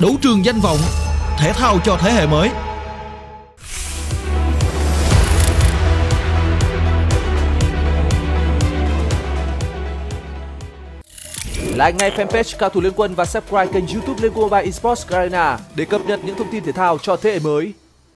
Đấu trường danh vọng, thể thao cho thế hệ mới. Like ngay fanpage Cao Thủ Liên Quân và subscribe kênh YouTube Liên Quân Mobile Esports Arena để cập nhật những thông tin thể thao cho thế hệ mới.